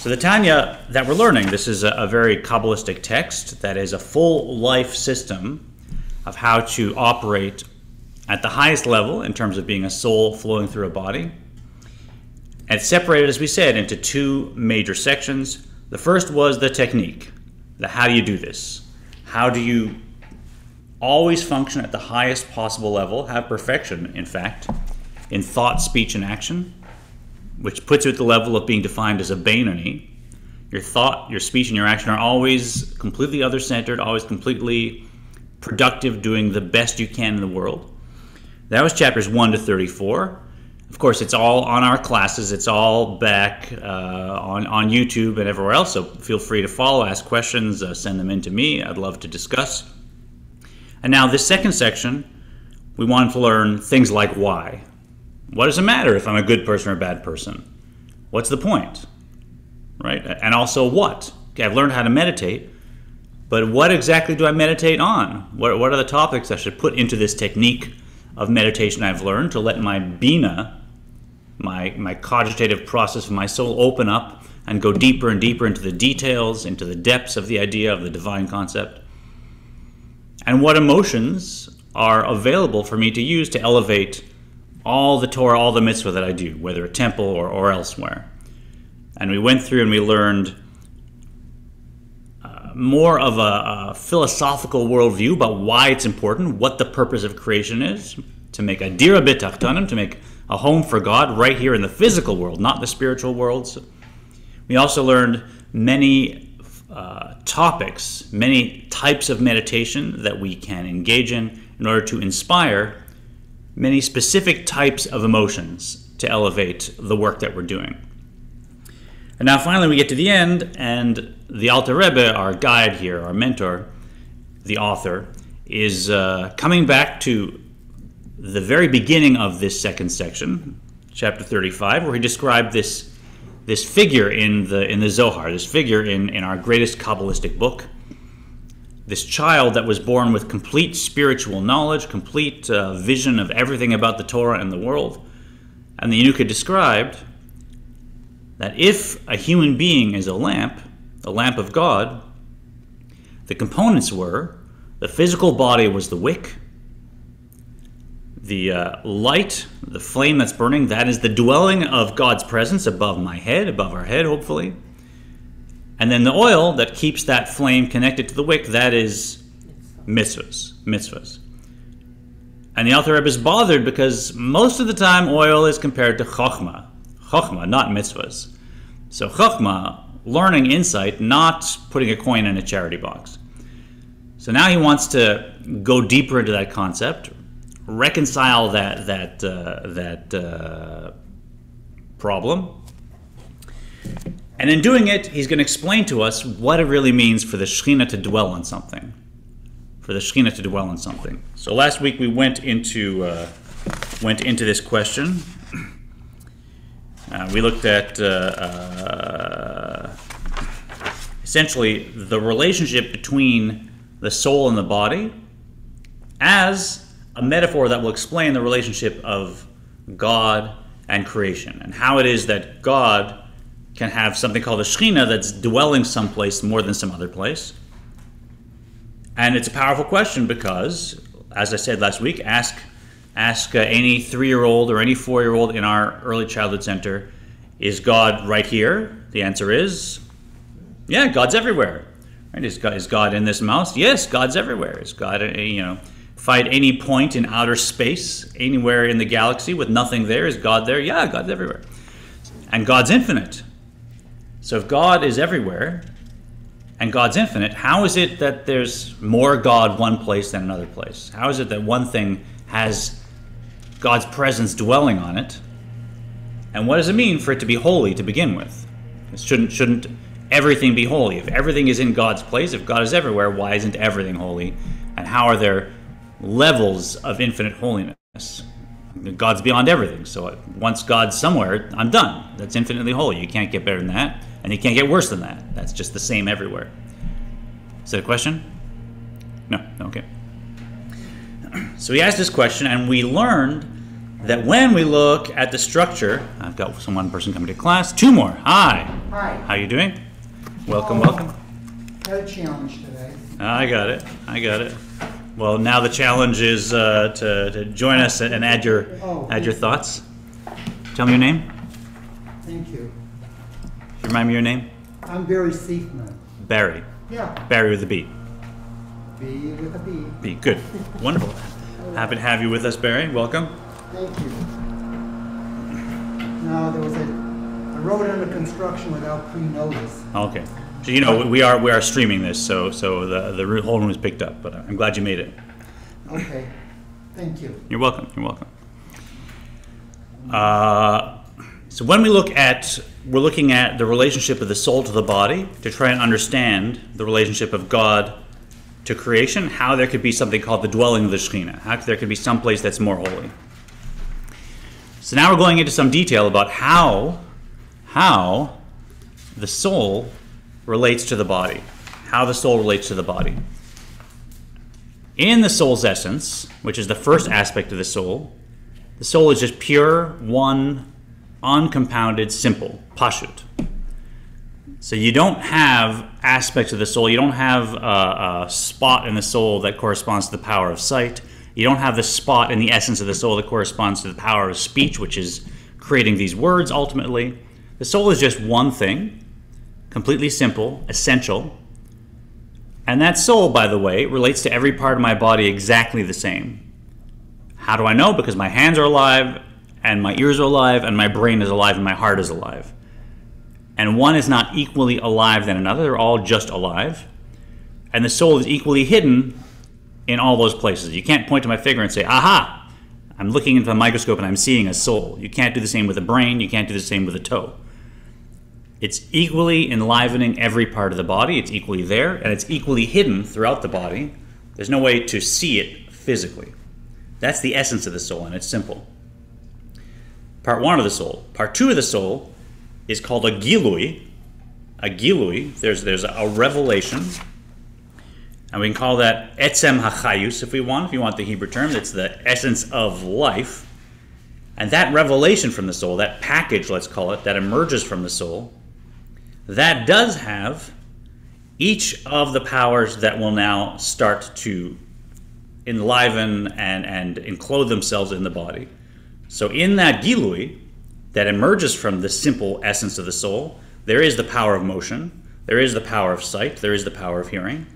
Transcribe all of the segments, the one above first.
So the Tanya that we're learning, this is a very Kabbalistic text that is a full life system of how to operate at the highest level in terms of being a soul flowing through a body. And it's separated, as we said, into two major sections. The first was the technique, the how do you do this? How do you always function at the highest possible level, have perfection, in fact, in thought, speech, and action, which puts you at the level of being defined as a Beinony. Your thought, your speech, and your action are always completely other-centered, always completely productive, doing the best you can in the world. That was chapters 1 to 34. Of course, it's all on our classes. It's all back on YouTube and everywhere else, so feel free to follow, ask questions, send them in to me. I'd love to discuss. And now this second section, we want to learn things like why. What does it matter if I'm a good person or a bad person? What's the point, right? And also what? Okay, I've learned how to meditate, but what exactly do I meditate on? What are the topics I should put into this technique of meditation I've learned to let my Bina, my cogitative process of my soul, open up and go deeper and deeper into the details, into the depths of the idea of the divine concept? And what emotions are available for me to use to elevate all the Torah, all the mitzvah that I do, whether at temple or elsewhere. And we went through and we learned more of a philosophical worldview about why it's important, what the purpose of creation is, to make a dira b'tachtanim, to make a home for God right here in the physical world, not the spiritual worlds. We also learned many topics, many types of meditation that we can engage in order to inspire many specific types of emotions to elevate the work that we're doing. And now finally we get to the end, and the Alter Rebbe, our guide here, our mentor, the author, is coming back to the very beginning of this second section, chapter 35, where he described this figure in the Zohar, this figure in our greatest Kabbalistic book, this child that was born with complete spiritual knowledge, complete vision of everything about the Torah and the world. And the Yenuka described that if a human being is a lamp of God, the components were the physical body was the wick, the light, the flame that's burning, that is the dwelling of God's presence above my head, above our head, hopefully. And then the oil that keeps that flame connected to the wick, that is mitzvahs. And the Alter Rebbe is bothered because most of the time oil is compared to chochmah, not mitzvahs. So chochmah, learning insight, not putting a coin in a charity box. So now he wants to go deeper into that concept, reconcile that problem, and in doing it, he's going to explain to us what it really means for the Shekhinah to dwell on something. So last week we went into this question. We looked at essentially the relationship between the soul and the body as a metaphor that will explain the relationship of God and creation, and how it is that God can have something called a Shekhinah that's dwelling someplace more than some other place. And it's a powerful question because, as I said last week, ask any 3-year-old or any 4-year-old in our early childhood center, is God right here? The answer is, yeah, God's everywhere. Right? Is God in this mouse? Yes, God's everywhere. Is God, find any point in outer space, anywhere in the galaxy with nothing there. Is God there? Yeah, God's everywhere. And God's infinite. So if God is everywhere and God's infinite, how is it that there's more God one place than another place? How is it that one thing has God's presence dwelling on it? And what does it mean for it to be holy to begin with? Shouldn't everything be holy? If everything is in God's place, if God is everywhere, why isn't everything holy? And how are there levels of infinite holiness? God's beyond everything, so once God's somewhere, I'm done. That's infinitely holy. You can't get better than that, and you can't get worse than that. That's just the same everywhere. Is that a question? No? Okay. So we asked this question, and we learned that when we look at the structure, I've got one person coming to class. Two more. Hi. Hi. How you doing? Welcome, welcome. No challenge today. I got it. Well, now the challenge is to join us and add your thoughts. Tell me your name. Thank you. Remind me your name. I'm Barry Seifman. Barry. Yeah. Barry with a B. B with a B. B. Good. Wonderful. Happy to have you with us, Barry. Welcome. Thank you. Now there was a road under construction without pre-notice. Okay. So you know we are streaming this, so the whole room is picked up. But I'm glad you made it. Okay. Thank you. You're welcome. You're welcome. So when we're looking at the relationship of the soul to the body to try and understand the relationship of God to creation, how there could be something called the dwelling of the Shekhinah, how there could be some place that's more holy. So now we're going into some detail about how the soul relates to the body, how the soul relates to the body. In the soul's essence, which is the first aspect of the soul is just pure, one, uncompounded, simple, pashut. So you don't have aspects of the soul. You don't have a spot in the soul that corresponds to the power of sight. You don't have the spot in the essence of the soul that corresponds to the power of speech, which is creating these words ultimately. The soul is just one thing, completely simple, essential. And that soul, by the way, relates to every part of my body exactly the same. How do I know? Because my hands are alive, and my ears are alive, and my brain is alive, and my heart is alive. And one is not equally alive than another. They're all just alive. And the soul is equally hidden in all those places. You can't point to my finger and say, aha, I'm looking into a microscope and I'm seeing a soul. You can't do the same with a brain. You can't do the same with a toe. It's equally enlivening every part of the body. It's equally there, and it's equally hidden throughout the body. There's no way to see it physically. That's the essence of the soul, and it's simple. Part one of the soul. Part two of the soul is called a gilui. A gilui, there's a revelation, and we can call that etzem hachayus if you want the Hebrew term. It's the essence of life. And that revelation from the soul, that package, let's call it, that emerges from the soul, that does have each of the powers that will now start to enliven and enclose themselves in the body. So in that gilui that emerges from the simple essence of the soul, there is the power of motion, there is the power of sight, there is the power of hearing.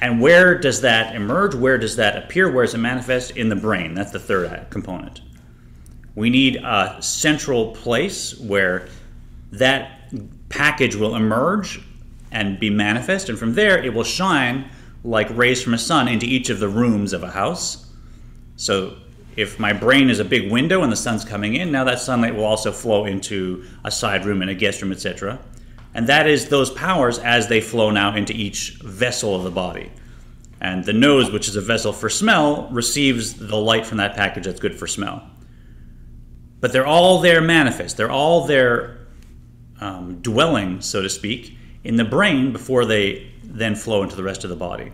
And where does that emerge? Where does that appear? Where does it manifest? In the brain. That's the third component. We need a central place where that package will emerge and be manifest, and from there it will shine like rays from a sun into each of the rooms of a house. So if my brain is a big window and the sun's coming in, now that sunlight will also flow into a side room and a guest room, etc. And that is those powers as they flow now into each vessel of the body. And the nose, which is a vessel for smell, receives the light from that package that's good for smell. But they're all there manifest. They're all there dwelling, so to speak, in the brain before they then flow into the rest of the body.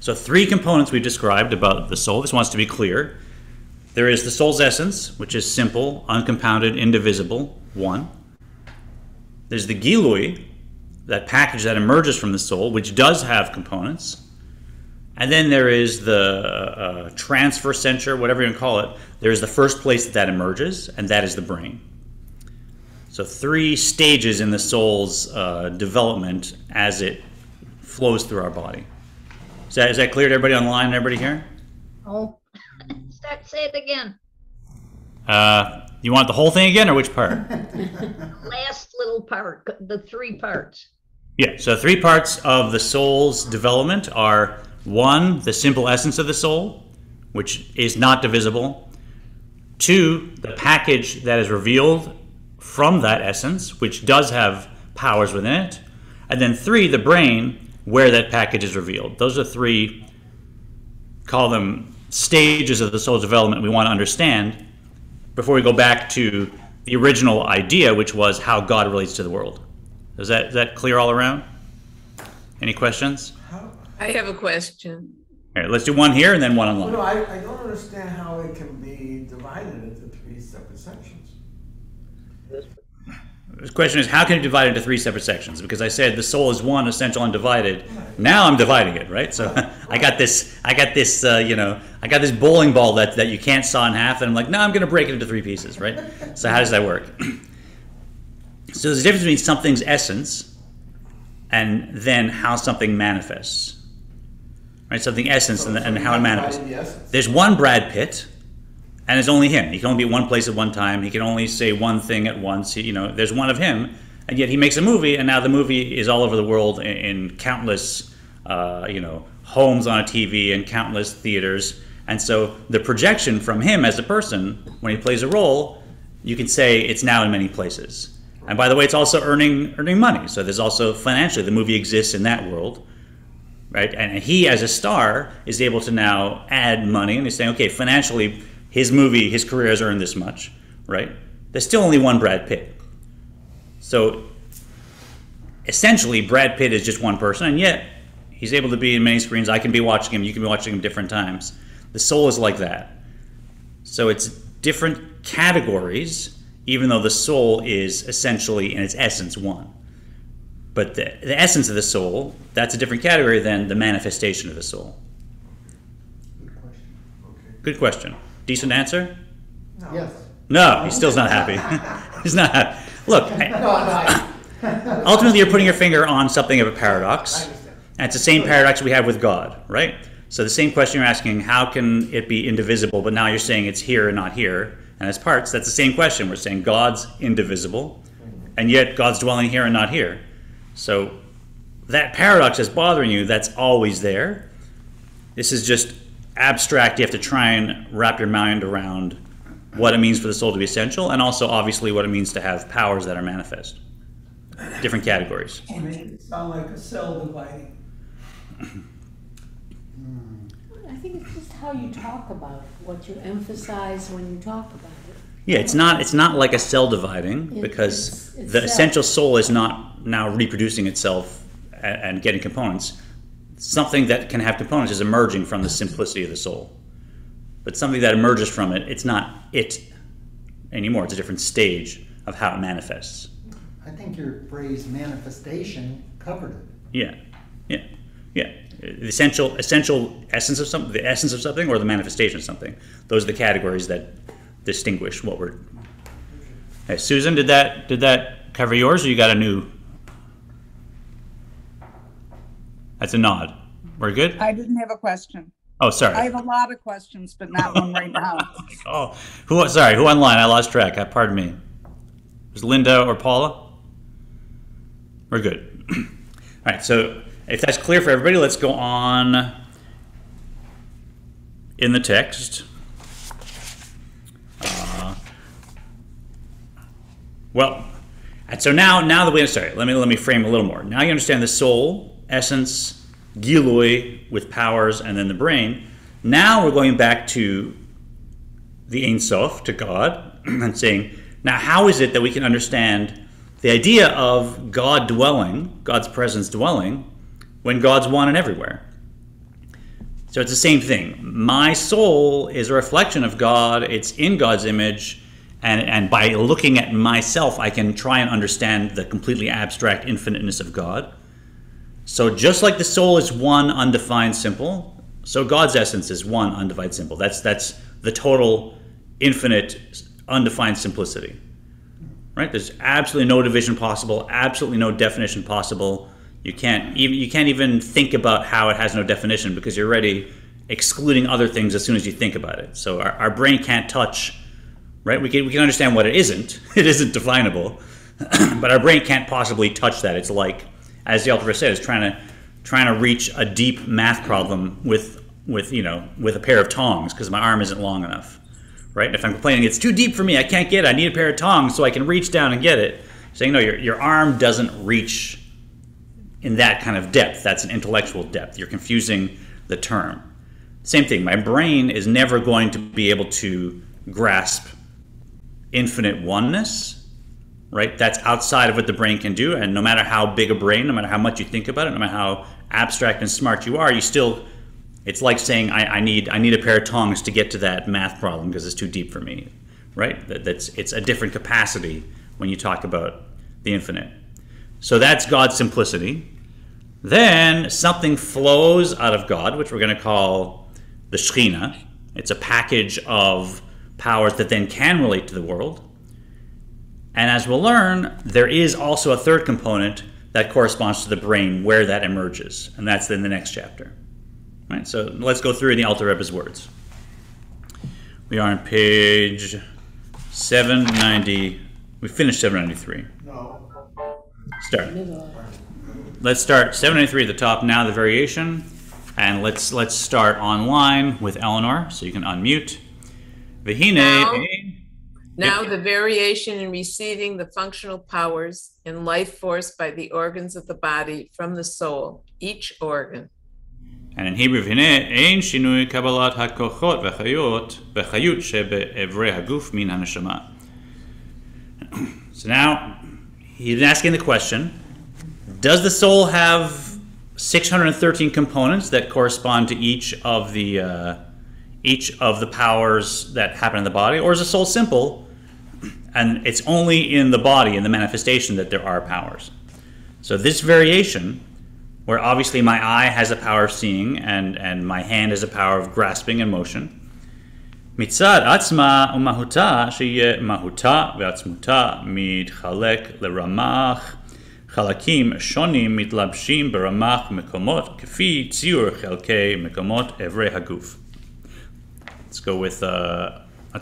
So three components we described about the soul. This wants to be clear. There is the soul's essence, which is simple, uncompounded, indivisible, one. There's the gilui, that package that emerges from the soul, which does have components. And then there is the transfer center, whatever you want to call it. There is the first place that emerges, and that is the brain. So three stages in the soul's development as it flows through our body. Is that clear to everybody online and everybody here? Oh, say it again. You want the whole thing again or which part? Last little part, the three parts. Yeah, so three parts of the soul's development are, one, the simple essence of the soul, which is not divisible. Two, the package that is revealed from that essence, which does have powers within it. And then three, the brain, where that package is revealed. Those are three, call them stages of the soul's development we want to understand before we go back to the original idea, which was how God relates to the world. Is that clear all around? Any questions? I have a question. All right, let's do one here and then one online. No, I don't understand how it can be divided into three separate sections. The question is, how can it divide into three separate sections? Because I said the soul is one, essential, undivided. Now I'm dividing it, right? So I got this bowling ball that you can't saw in half, and I'm like, no, I'm going to break it into three pieces, right? So how does that work? So there's a difference between something's essence and then how something manifests, right? Something essence and how it manifests. There's one Brad Pitt. And it's only him. He can only be at one place at one time. He can only say one thing at once. He, you know, there's one of him, and yet he makes a movie, and now the movie is all over the world in countless, homes on a TV and countless theaters. And so the projection from him as a person when he plays a role, you can say it's now in many places. And by the way, it's also earning money. So there's also financially the movie exists in that world. Right? And he, as a star, is able to now add money, and he's saying, okay, financially, his movie, his career has earned this much, right? There's still only one Brad Pitt. So essentially, Brad Pitt is just one person, and yet he's able to be in many screens. I can be watching him, you can be watching him different times. The soul is like that. So it's different categories, even though the soul is essentially, in its essence, one. But the essence of the soul, that's a different category than the manifestation of the soul. Good question. Okay. Good question. Decent answer? No. Yes. No, he still's not happy. He's not happy. Look, ultimately you're putting your finger on something of a paradox. And it's the same paradox we have with God, right? So the same question you're asking, how can it be indivisible, but now you're saying it's here and not here, and it's parts. That's the same question. We're saying God's indivisible, and yet God's dwelling here and not here. So that paradox that's bothering you, that's always there. This is just abstract. You have to try and wrap your mind around what it means for the soul to be essential, and also obviously what it means to have powers that are manifest. Different categories. It makes it sound like a cell dividing. I think it's just how you talk about it, what you emphasize when you talk about it. Yeah, it's not like a cell dividing, because it's the essential soul is not now reproducing itself and getting components. Something that can have components is emerging from the simplicity of the soul. But something that emerges from it, it's not it anymore. It's a different stage of how it manifests. I think your phrase manifestation covered it. Yeah. The essential essence of something, the essence of something, or the manifestation of something. Those are the categories that distinguish what we're... Hey, Susan, did that cover yours, or you got a new... That's a nod. We're good? I didn't have a question. Oh, sorry. I have a lot of questions, but not one right now. Oh, who online? I lost track. Pardon me. Was Linda or Paula? We're good. All right, so if that's clear for everybody, let's go on in the text. And so now that we understand, let me frame a little more. Now you understand the soul, essence, gilui with powers, and then the brain. Now we're going back to the Ein Sof, to God, and saying, now how is it that we can understand the idea of God dwelling, God's presence dwelling, when God's one and everywhere? So it's the same thing. My soul is a reflection of God. It's in God's image. And by looking at myself, I can try and understand the completely abstract infiniteness of God. So just like the soul is one undefined simple, so God's essence is one undefined simple. That's the total, infinite, undefined simplicity, right? There's absolutely no division possible, absolutely no definition possible. You can't even think about how it has no definition, because you're already excluding other things as soon as you think about it. So our brain can't touch, right? We can understand what it isn't. It isn't definable, but our brain can't possibly touch that. It's like, as the Alter Rebbe says, trying to reach a deep math problem with a pair of tongs, because my arm isn't long enough, right? And if I'm complaining, it's too deep for me, I can't get it, I need a pair of tongs so I can reach down and get it. Saying, no, your arm doesn't reach in that kind of depth. That's an intellectual depth. You're confusing the term. Same thing. My brain is never going to be able to grasp infinite oneness. Right? That's outside of what the brain can do, and no matter how big a brain, no matter how much you think about it, no matter how abstract and smart you are, you still It's like saying I need a pair of tongs to get to that math problem because it's too deep for me, right? It's a different capacity when you talk about the infinite. So that's God's simplicity. Then something flows out of God, which we're going to call the Shekhinah. It's a package of powers that then can relate to the world. And as we'll learn, there is also a third component that corresponds to the brain where that emerges. And that's in the next chapter. Right, so let's go through in the Alter Rebbe's words. We are on page 790. We finished 793. No. Start. Let's start 793 at the top, now the variation. And let's start online with Eleanor, so you can unmute. Vihine. Now the variation in receiving the functional powers and life force by the organs of the body from the soul, each organ. And in Hebrew, Vihine, Ein Shinui Kabbalat HaKochot V'chayut Shebe'evrei HaGuf Min HaNeshama. So now, he's asking the question, does the soul have 613 components that correspond to each of the powers that happen in the body, or is the soul simple and it's only in the body, in the manifestation, that there are powers? So this variation, where obviously my eye has a power of seeing and my hand has a power of grasping and motion, mitzad atzma umahuta sheyeh mahuta veatzmuta midchalek leramach chalakim shonim mitlabshim beramach mekomot kefi tziur chelkei mekomot evrei haguf. Let's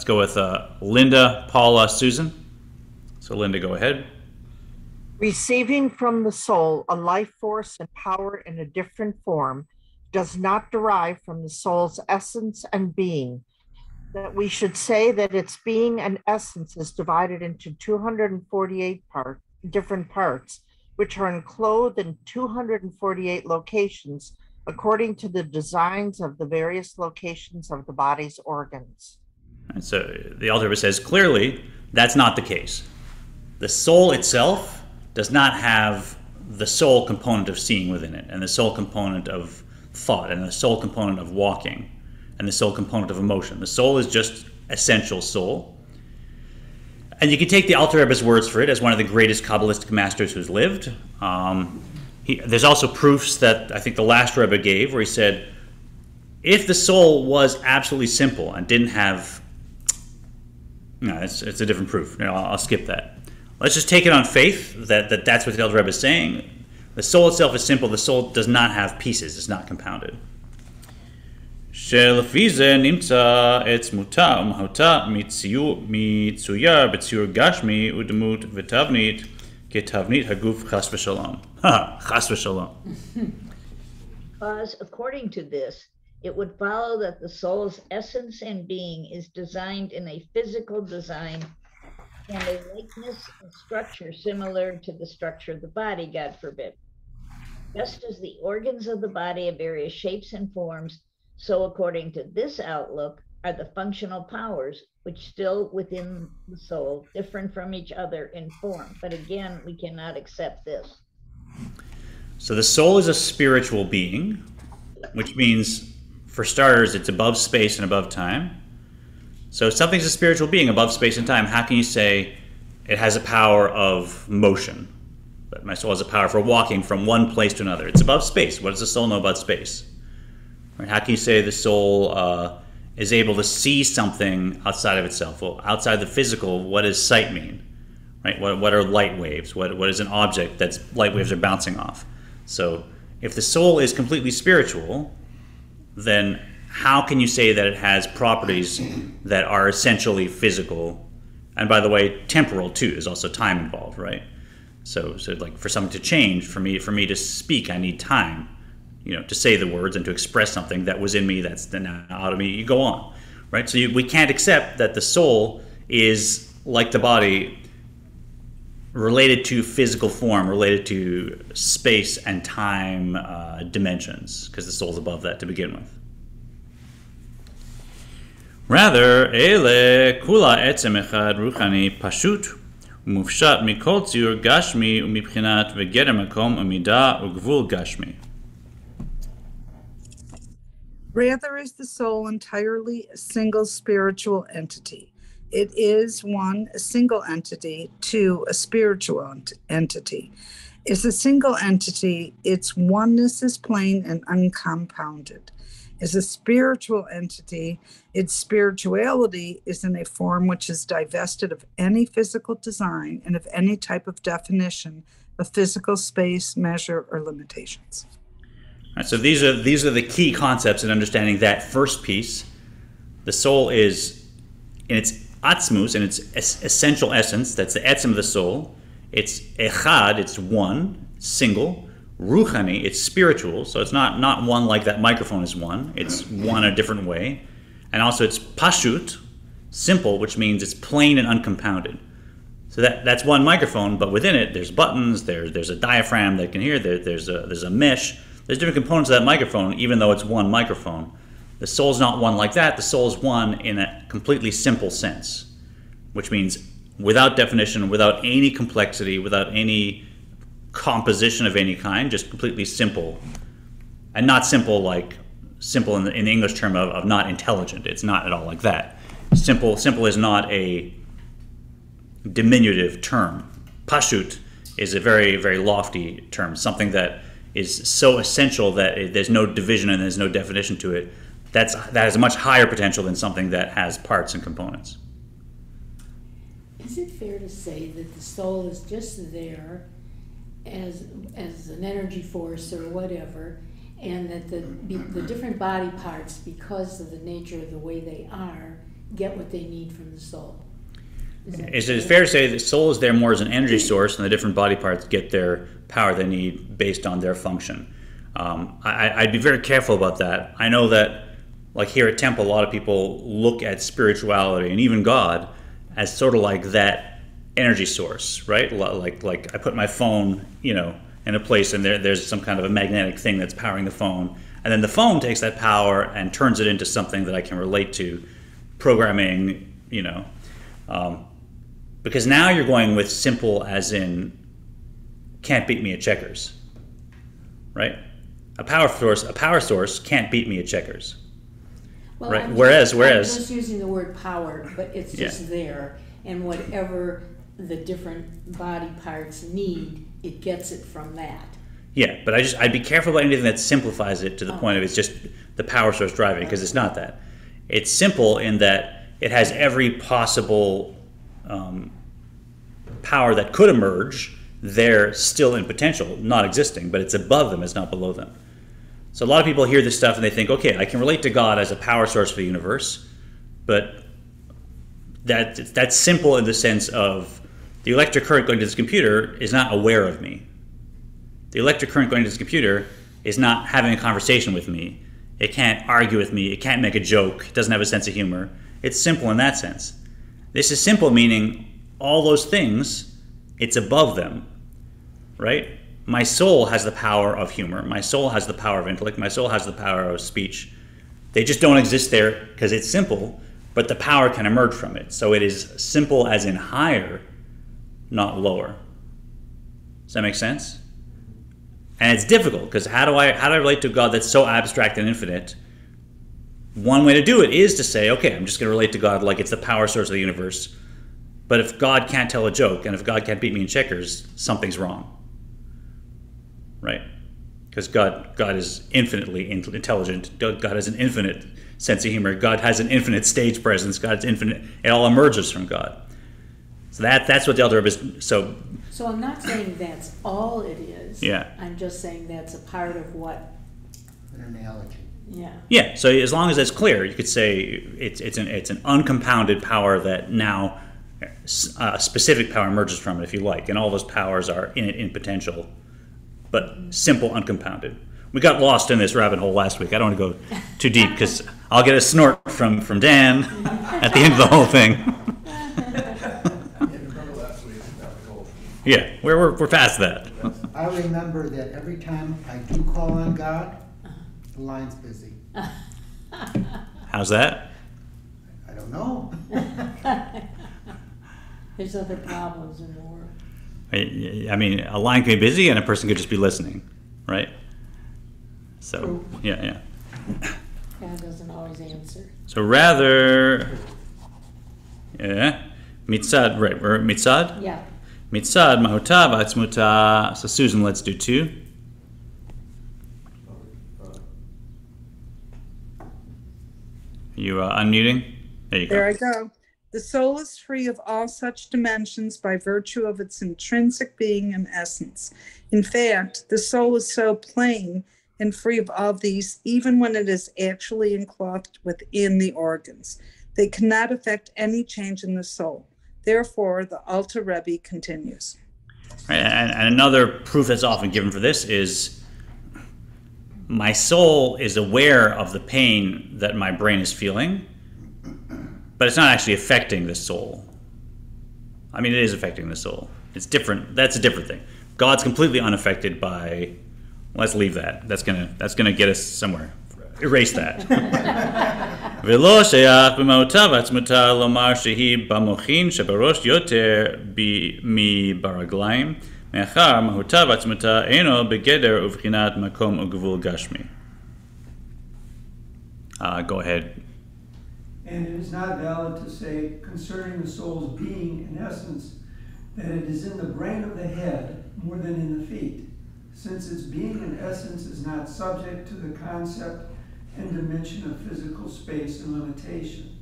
go with Linda, Paula, Susan. So Linda, go ahead. Receiving from the soul a life force and power in a different form does not derive from the soul's essence and being. That we should say that its being and essence is divided into 248 different parts, which are enclosed in 248 locations, according to the designs of the various locations of the body's organs. And so the Alter Rebbe says, clearly, that's not the case. The soul itself does not have the soul component of seeing within it, and the soul component of thought, and the soul component of walking, and the soul component of emotion. The soul is just essential soul. And you can take the Alter Rebbe's words for it as one of the greatest Kabbalistic masters who's lived. There's also proofs that I think the last Rebbe gave, where he said, if the soul was absolutely simple and didn't have, it's a different proof. I'll skip that. Let's just take it on faith that's what the Elder Rebbe is saying. The soul itself is simple. The soul does not have pieces. It's not compounded. Because according to this, it would follow that the soul's essence and being is designed in a physical design and a likeness and structure similar to the structure of the body, God forbid. Just as the organs of the body have various shapes and forms, so according to this outlook are the functional powers, which still within the soul, different from each other in form. But again, we cannot accept this. So the soul is a spiritual being, which means, for starters, it's above space and above time. So if something's a spiritual being above space and time, how can you say it has a power of motion? But my soul has a power for walking from one place to another. It's above space. What does the soul know about space? Right? How can you say the soul is able to see something outside of itself? Well, outside the physical, what does sight mean? Right? What are light waves? What is an object that light waves are bouncing off? So if the soul is completely spiritual, then how can you say that it has properties that are essentially physical? And by the way, temporal too. There's also time involved, right? So like for something to change, for me to speak, I need time, to say the words and to express something that was in me that's then out of me. You go on, right? So we can't accept that the soul is like the body, related to physical form, related to space and time dimensions, because the soul's above that to begin with. Rather, ele kula etzem echad ruchani pashut umufshat mikol tziur gashmi umibchinat v'geder makom umida ugvul gashmi. Rather is the soul entirely a single spiritual entity. It is, one, a single entity, two, a spiritual entity. As a single entity, its oneness is plain and uncompounded. As a spiritual entity, its spirituality is in a form which is divested of any physical design and of any type of definition of physical space, measure, or limitations. All right, so these are the key concepts in understanding that first piece. The soul is in its Atzmus, in its essential essence, that's the etzem of the soul. It's Echad, it's one, single. Ruchani, it's spiritual, so it's not one like that microphone is one. It's one a different way. And also it's pashut, simple, which means it's plain and uncompounded. So that's one microphone, but within it there's buttons, there's a diaphragm that can hear, there's a mesh. There's different components of that microphone, even though it's one microphone. The soul's not one like that. The soul's one in a completely simple sense, which means without definition, without any complexity, without any composition of any kind, just completely simple. And not simple like simple in the English term of not intelligent. It's not at all like that. Simple is not a diminutive term. Pashut is a very, very lofty term, something that is so essential that there's no division and there's no definition to it. That has a much higher potential than something that has parts and components. Is it fair to say that the soul is just there as an energy force or whatever, and that the different body parts, because of the nature of the way they are, get what they need from the soul? Is it fair to say that the soul is there more as an energy source, and the different body parts get their power they need based on their function? I'd be very careful about that. I know that, like here at Temple, a lot of people look at spirituality and even God as sort of like that energy source, right? Like I put my phone, in a place, and there's some kind of a magnetic thing that's powering the phone, and then the phone takes that power and turns it into something that I can relate to, programming, because now you're going with simple, as in can't beat me at checkers, right? A power source can't beat me at checkers, well, right? Whereas I'm just using the word power, but it's just there, and whatever the different body parts need, it gets it from that. Yeah, but I'd be careful about anything that simplifies it to the point of it's just the power source driving, because it's not that. It's simple in that it has every possible power that could emerge there, still in potential, not existing, but it's above them, it's not below them. So a lot of people hear this stuff and they think, okay, I can relate to God as a power source for the universe, but that's simple in the sense of the electric current going to this computer is not aware of me. The electric current going to this computer is not having a conversation with me. It can't argue with me. It can't make a joke. It doesn't have a sense of humor. It's simple in that sense. This is simple, meaning all those things, it's above them, right? My soul has the power of humor. My soul has the power of intellect. My soul has the power of speech. They just don't exist there because it's simple, but the power can emerge from it. So it is simple as in higher, not lower. Does that make sense? And it's difficult, because how do I relate to God that's so abstract and infinite? One way to do it is to say, okay, I'm just going to relate to God like it's the power source of the universe. But if God can't tell a joke, and if God can't beat me in checkers, something's wrong, right? Because God is infinitely intelligent. God has an infinite sense of humor. God has an infinite stage presence. God's infinite. It all emerges from God. So that's what the Alter Rebbe is. So I'm not saying that's all it is. Yeah. I'm just saying that's a part of what. An analogy. Yeah. Yeah. So as long as that's clear, you could say it's an uncompounded power that now a specific power emerges from it, if you like, and all those powers are in it in potential, but simple, uncompounded. We got lost in this rabbit hole last week. I don't want to go too deep because I'll get a snort from Dan at the end of the whole thing. Yeah, we're past that. I remember that every time I do call on God, the line's busy. How's that? I don't know. There's other problems in the world. I mean, a line can be busy and a person could just be listening, right? So, yeah. God doesn't always answer. So rather, mitzad, right? We're mitzad. Yeah. Mitzad mahutav atzmuta. So Susan, let's do two. You unmuting? There you go. There I go. The soul is free of all such dimensions by virtue of its intrinsic being and essence. In fact, the soul is so plain and free of all these, even when it is actually enclothed within the organs. They cannot affect any change in the soul. Therefore, the Alter Rebbe continues. Right, and another proof that's often given for this is, my soul is aware of the pain that my brain is feeling, but it's not actually affecting the soul. I mean, it is affecting the soul. It's different. That's a different thing. God's completely unaffected by. Let's leave that. That's gonna get us somewhere. Erase that. Go ahead. And it is not valid to say concerning the soul's being and essence that it is in the brain of the head more than in the feet, since its being and essence is not subject to the concept and dimension of physical space and limitation.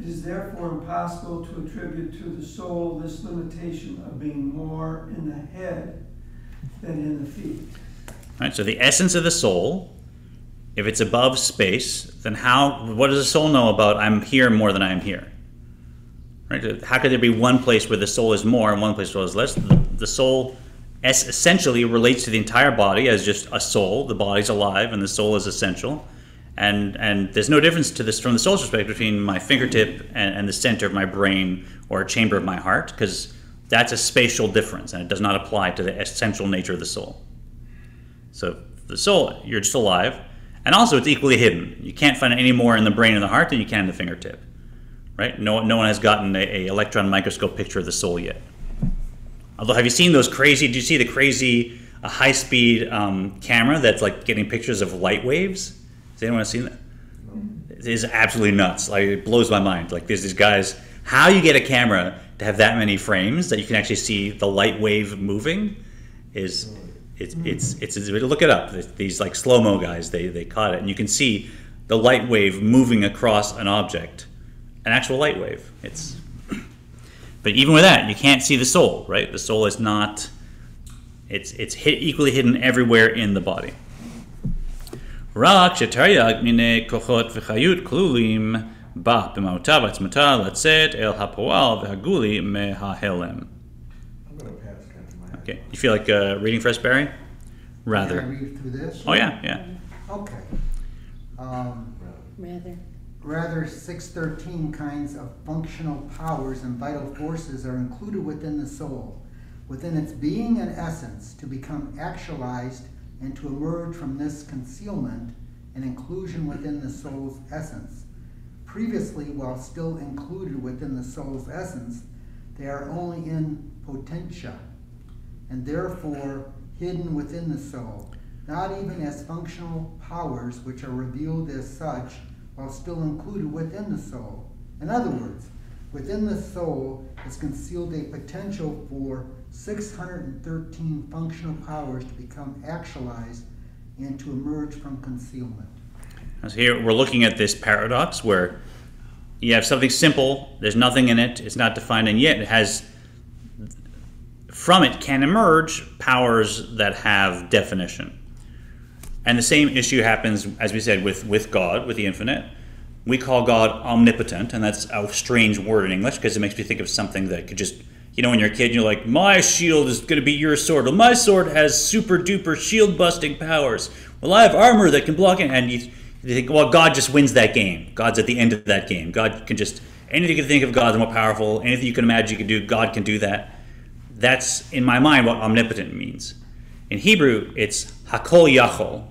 It is therefore impossible to attribute to the soul this limitation of being more in the head than in the feet. All right, so the essence of the soul, if it's above space, then what does the soul know about I'm here more than I'm here? Right? How could there be one place where the soul is more and one place where the soul is less? The soul essentially relates to the entire body as just a soul. The body's alive and the soul is essential. And there's no difference to this from the soul's perspective between my fingertip and the center of my brain or a chamber of my heart, because that's a spatial difference and it does not apply to the essential nature of the soul. So the soul, you're just alive. And also, it's equally hidden. You can't find it any more in the brain and the heart than you can in the fingertip, right? No one has gotten an electron microscope picture of the soul yet. Although, have you seen those crazy? Did you see the crazy high-speed camera that's like getting pictures of light waves? Has anyone seen that? It is absolutely nuts. Like, it blows my mind. Like, there's these guys. How you get a camera to have that many frames that you can actually see the light wave moving is. It's look it up. These like slow-mo guys, they caught it, and you can see the light wave moving across an object, an actual light wave. But even with that, you can't see the soul, right? The soul is not. It's equally hidden everywhere in the body. Okay. You feel like reading for us, Barry? Rather. Can I read through this? Oh, yeah. Okay. Rather, 613 kinds of functional powers and vital forces are included within the soul, within its being and essence, to become actualized and to emerge from this concealment and inclusion within the soul's essence. Previously, while still included within the soul's essence, they are only in potentia, and therefore hidden within the soul, not even as functional powers which are revealed as such while still included within the soul. In other words, within the soul is concealed a potential for 613 functional powers to become actualized and to emerge from concealment. So here we're looking at this paradox where you have something simple, there's nothing in it, it's not defined, and yet it has. From it can emerge powers that have definition. And the same issue happens, as we said, with God, with the infinite. We call God omnipotent, and that's a strange word in English because it makes me think of something that could just, you know, when you're a kid, you're like, my shield is going to be your sword. Well, my sword has super-duper shield-busting powers. Well, I have armor that can block it. And you think, well, God just wins that game. God's at the end of that game. God can just, anything you can think of, God's more powerful. Anything you can imagine you can do, God can do that. That's, in my mind, what omnipotent means. In Hebrew, it's hakol yachol.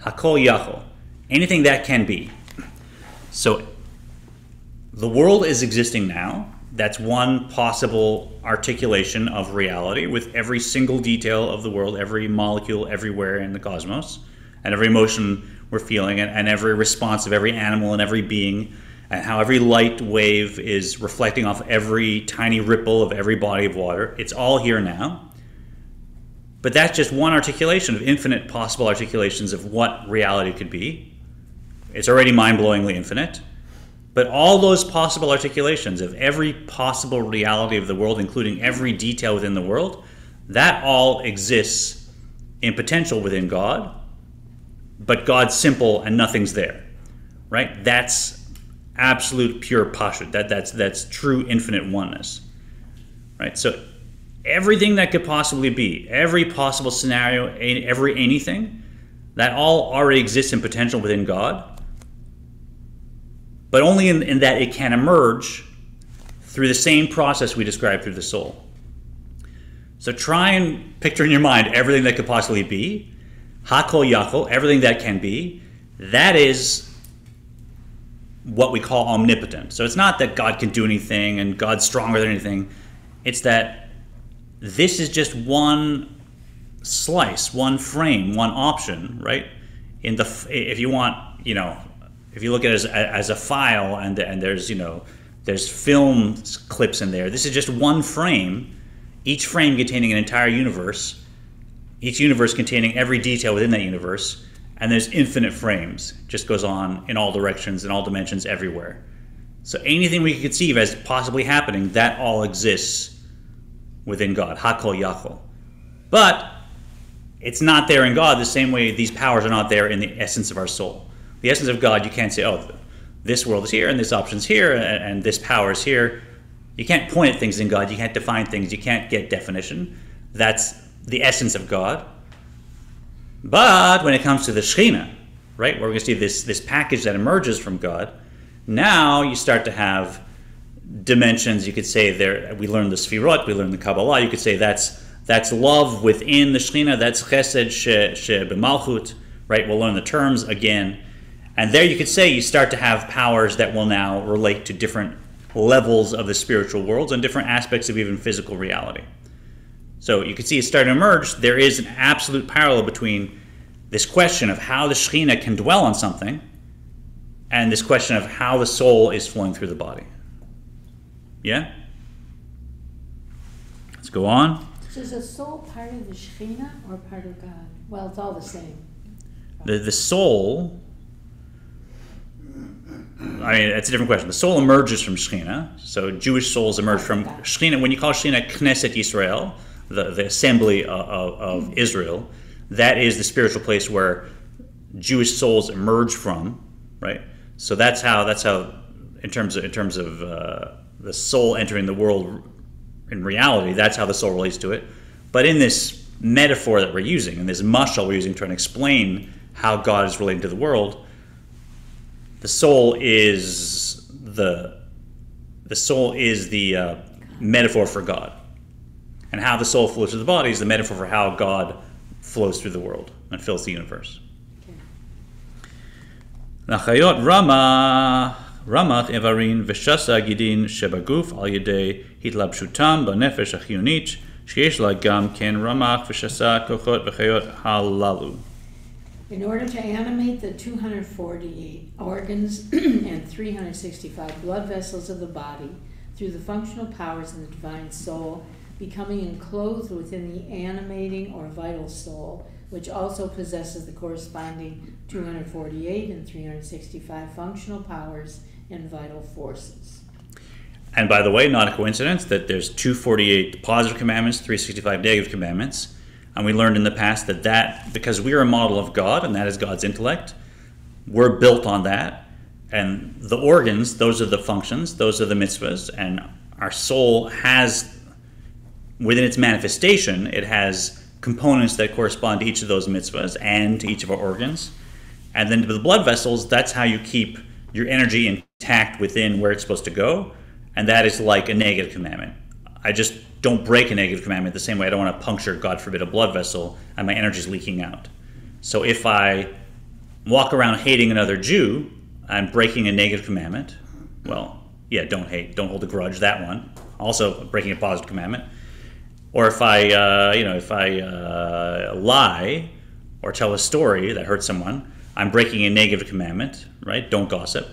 Hakol yachol. Anything that can be. So the world is existing now. That's one possible articulation of reality with every single detail of the world, every molecule everywhere in the cosmos, and every motion we're feeling, and every response of every animal and every being, and how every light wave is reflecting off every tiny ripple of every body of water. It's all here now. But that's just one articulation of infinite possible articulations of what reality could be. It's already mind-blowingly infinite. But all those possible articulations of every possible reality of the world, including every detail within the world, that all exists in potential within God, but God's simple and nothing's there, right? That's absolute pure pashut. That's true infinite oneness, right? So everything that could possibly be, every possible scenario, every anything, that all already exists in potential within God, but only in that it can emerge through the same process we described through the soul. So try and picture in your mind everything that could possibly be, hakol yachol, everything that can be. That is what we call omnipotent. So it's not that God can do anything and God's stronger than anything. It's that this is just one slice, one frame, one option, right? In the, if you want, you know, if you look at it as a file and there's, you know, there's film clips in there, this is just one frame, each frame containing an entire universe, each universe containing every detail within that universe, and there's infinite frames. It just goes on in all directions, in all dimensions, everywhere. So anything we can conceive as possibly happening, that all exists within God, hakol yachol. But it's not there in God the same way these powers are not there in the essence of our soul. The essence of God, you can't say, oh, this world is here, and this option's here, and this power is here. You can't point at things in God. You can't define things. You can't get definition. That's the essence of God. But when it comes to the Shekhinah, right, where we're going to see this package that emerges from God, now you start to have dimensions. You could say there, we learned the Sefirot, we learned the Kabbalah. You could say that's love within the Shekhinah. That's Chesed shebemalchut, right? We'll learn the terms again. And there you could say you start to have powers that will now relate to different levels of the spiritual worlds and different aspects of even physical reality. So you can see it start to emerge. There is an absolute parallel between this question of how the Shekhinah can dwell on something and this question of how the soul is flowing through the body. Yeah? Let's go on. So is the soul part of the Shekhinah or part of God? Well, it's all the same. The soul... I mean, that's a different question. The soul emerges from Shekhinah. So Jewish souls emerge from Shekhinah. When you call Shekhinah Knesset Israel, the assembly of Israel, that is the spiritual place where Jewish souls emerge from, right? So that's how in terms of the soul entering the world in reality, that's how the soul relates to it. But in this metaphor that we're using, in this mashal we're using to try and explain how God is relating to the world, The soul is the metaphor for God, and how the soul flows through the body is the metaphor for how God flows through the world and fills the universe. Nachayot ramat evarin v'shasa gidin shebaguf al yedei hitlabshutam b'nefesh achiyonit sheyesh la gam ken ramach v'shasa kochot v'chayot halalu. In order to animate the 248 organs and 365 blood vessels of the body through the functional powers of the divine soul, becoming enclosed within the animating or vital soul, which also possesses the corresponding 248 and 365 functional powers and vital forces. And by the way, not a coincidence that there's 248 positive commandments, 365 negative commandments. And we learned in the past that because we are a model of God, and that is God's intellect, we're built on that. And the organs, those are the functions, those are the mitzvahs. And our soul has, within its manifestation, it has components that correspond to each of those mitzvahs and to each of our organs. And then to the blood vessels, that's how you keep your energy intact within where it's supposed to go. And that is like a negative commandment. I just don't break a negative commandment the same way I don't want to puncture, God forbid, a blood vessel and my energy is leaking out. So if I walk around hating another Jew, I'm breaking a negative commandment. Well, yeah, don't hate, don't hold a grudge, that one. Also breaking a positive commandment. Or if I, lie or tell a story that hurts someone, I'm breaking a negative commandment, right? Don't gossip.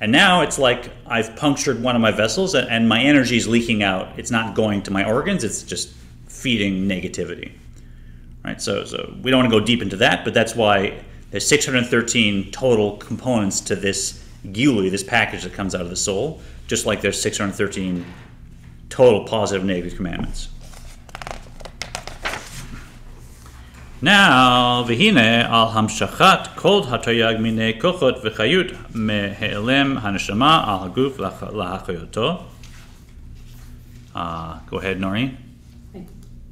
And now it's like I've punctured one of my vessels and my energy is leaking out. It's not going to my organs. It's just feeding negativity, right? So we don't want to go deep into that, but that's why there's 613 total components to this gilui, this package that comes out of the soul, just like there's 613 total positive and negative commandments. Now, v'hine al hamshachat kol hatayag minei kochot v'chayut mehe'elem haneshama al haguf lahachayoto. Go ahead, Noreen.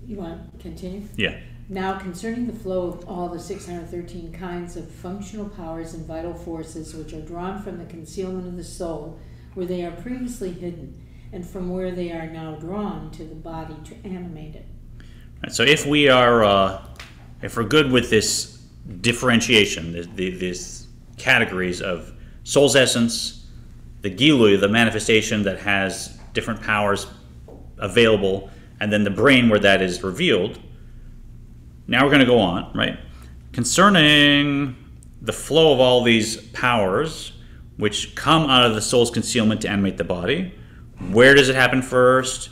You want to continue? Yeah. Now, concerning the flow of all the 613 kinds of functional powers and vital forces which are drawn from the concealment of the soul, where they are previously hidden, and from where they are now drawn to the body to animate it. Right, so if we are... if we're good with this differentiation, these categories of soul's essence, the gilui, the manifestation that has different powers available, and then the brain where that is revealed, now we're going to go on, right? Concerning the flow of all these powers, which come out of the soul's concealment to animate the body, where does it happen first?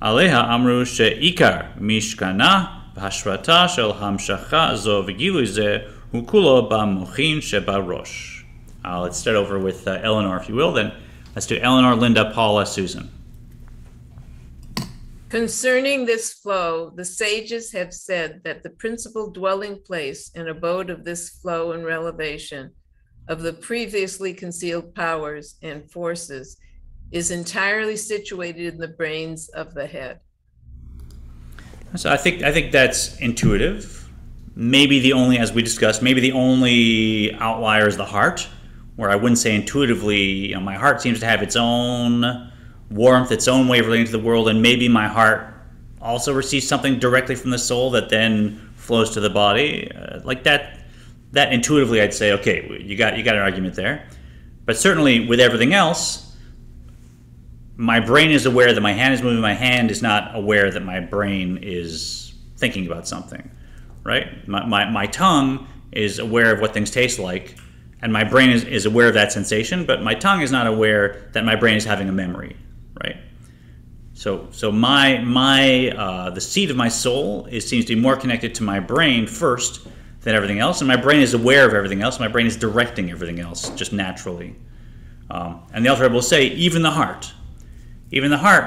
Aleha amru she'ikar mishkana. Hashvata shel hamshacha zo v'gilui ze hu kulo ba'mochin shebarosh. Let's start over with Eleanor, if you will. Then let's do Eleanor, Linda, Paula, Susan. Concerning this flow, the sages have said that the principal dwelling place and abode of this flow and relevation of the previously concealed powers and forces is entirely situated in the brains of the head. So I think that's intuitive. Maybe the only, as we discussed, maybe the only outlier is the heart, where I wouldn't say intuitively, you know, my heart seems to have its own warmth, its own way of relating to the world, and maybe my heart also receives something directly from the soul that then flows to the body. Like that intuitively I'd say, okay, you got an argument there. But certainly with everything else, my brain is aware that my hand is moving. My hand is not aware that my brain is thinking about something, right? My tongue is aware of what things taste like, and my brain is aware of that sensation, but my tongue is not aware that my brain is having a memory, right? So the seat of my soul, it seems to be more connected to my brain first than everything else, and my brain is aware of everything else. My brain is directing everything else just naturally. And the Alter Rebbe will say, even the heart,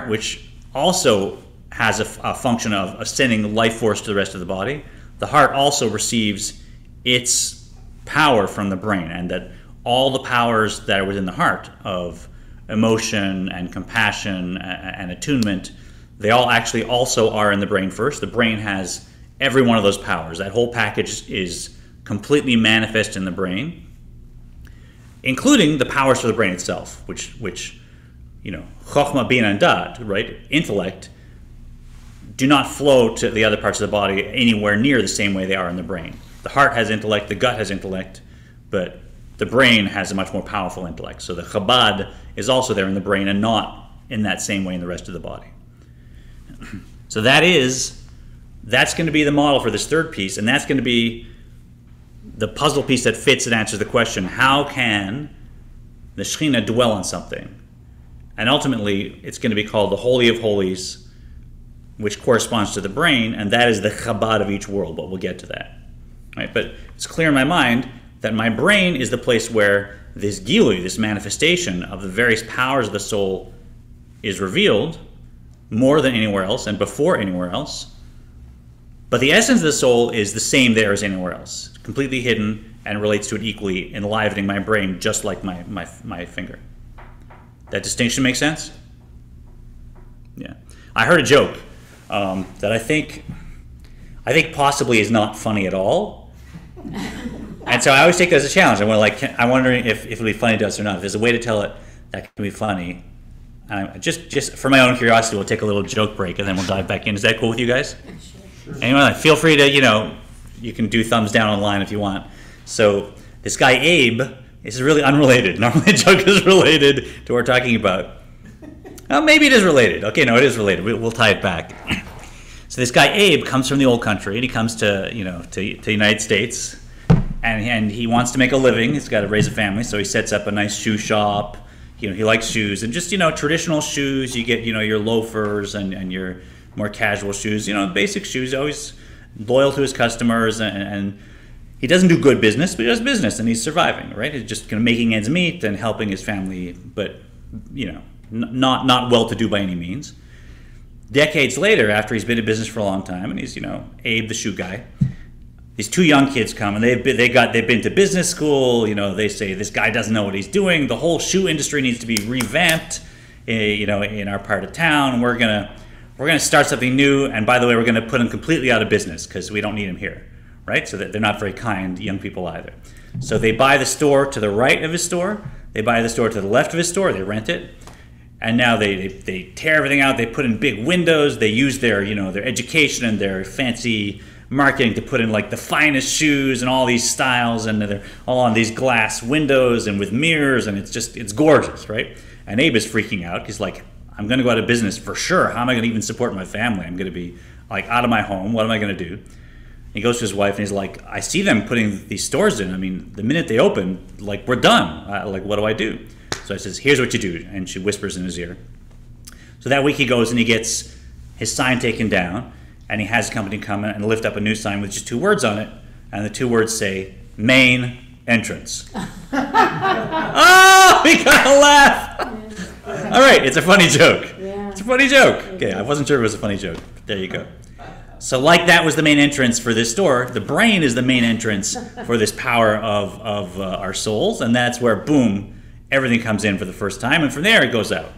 which also has a function of ascending life force to the rest of the body, the heart also receives its power from the brain, and that all the powers that are within the heart of emotion and compassion and attunement, they all actually also are in the brain first. The brain has every one of those powers. That whole package is completely manifest in the brain, including the powers for the brain itself, which you know, chochmah, Bina, and Da'at, right? Intellect do not flow to the other parts of the body anywhere near the same way they are in the brain. The heart has intellect, the gut has intellect, but the brain has a much more powerful intellect. So the Chabad is also there in the brain and not in that same way in the rest of the body. So that's going to be the model for this third piece, and that's going to be the puzzle piece that fits and answers the question, how can the Shekhinah dwell on something? And ultimately, it's going to be called the Holy of Holies, which corresponds to the brain, and that is the Chabad of each world, but we'll get to that. Right? But it's clear in my mind that my brain is the place where this gilui, this manifestation of the various powers of the soul, is revealed more than anywhere else and before anywhere else. But the essence of the soul is the same there as anywhere else. It's completely hidden and relates to it equally, enlivening my brain just like my finger. That distinction makes sense? Yeah. I heard a joke that I think possibly is not funny at all. And so I always take that as a challenge. I'm wondering if it'll be funny to us or not. If there's a way to tell it that can be funny. Just for my own curiosity, we'll take a little joke break and then we'll dive back in. Is that cool with you guys? Sure. Anyway, feel free to, you can do thumbs down online if you want. So this guy Abe, this is really unrelated. Normally a joke is related to what we're talking about. Well, maybe it is related. Okay, no, it is related. We'll tie it back. So this guy Abe comes from the old country, and he comes to the United States, and he wants to make a living. He's got to raise a family, so he sets up a nice shoe shop. You know, he likes shoes, and just, you know, traditional shoes. You get, you know, your loafers and your more casual shoes. You know, basic shoes. Always loyal to his customers, and he doesn't do good business, but he does business, and he's surviving, right? He's just kind of making ends meet and helping his family, but, you know, not well-to-do by any means. Decades later, after he's been in business for a long time, and he's, you know, Abe the shoe guy, these two young kids come, and they've been to business school. You know, they say this guy doesn't know what he's doing. The whole shoe industry needs to be revamped. You know, in our part of town, we're gonna start something new. And by the way, we're gonna put him completely out of business because we don't need him here, right? So that they're not very kind young people either. So they buy the store to the right of his store. They buy the store to the left of his store. They rent it. And now they tear everything out. They put in big windows. They use their, you know, their education and their fancy marketing to put in like the finest shoes and all these styles, and they're all on these glass windows and with mirrors, and it's just, it's gorgeous, right? And Abe is freaking out. He's like, I'm going to go out of business for sure. How am I going to even support my family? I'm going to be like out of my home. What am I going to do? And he goes to his wife and he's like, I see them putting these stores in. I mean, the minute they open, like, we're done. Like, what do I do? So I says, here's what you do. And she whispers in his ear. So that week he goes and he gets his sign taken down, and he has company come and lift up a new sign with just two words on it. And the two words say, main entrance. Oh, we got to laugh. Yeah. All right, it's a funny joke. Yeah. It's a funny joke. Okay, I wasn't sure it was a funny joke. But there you go. So like that was the main entrance for this store. The brain is the main entrance for this power of our souls. And that's where, boom, everything comes in for the first time, and from there it goes out.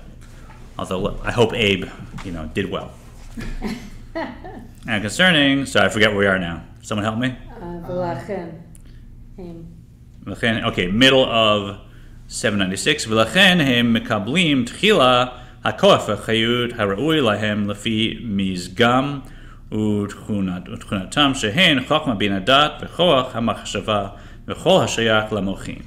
Although I hope Abe, you know, did well. And concerning, so I forget where we are now. Someone help me. V'lachen. Okay, middle of 796. V'lachen hem mekablim tchila hakof hachayut hara'ui lahem lafi mizgam utchunatam shehen chochmah bina da'at v'choach hamachshava v'chol hashayach lamochin.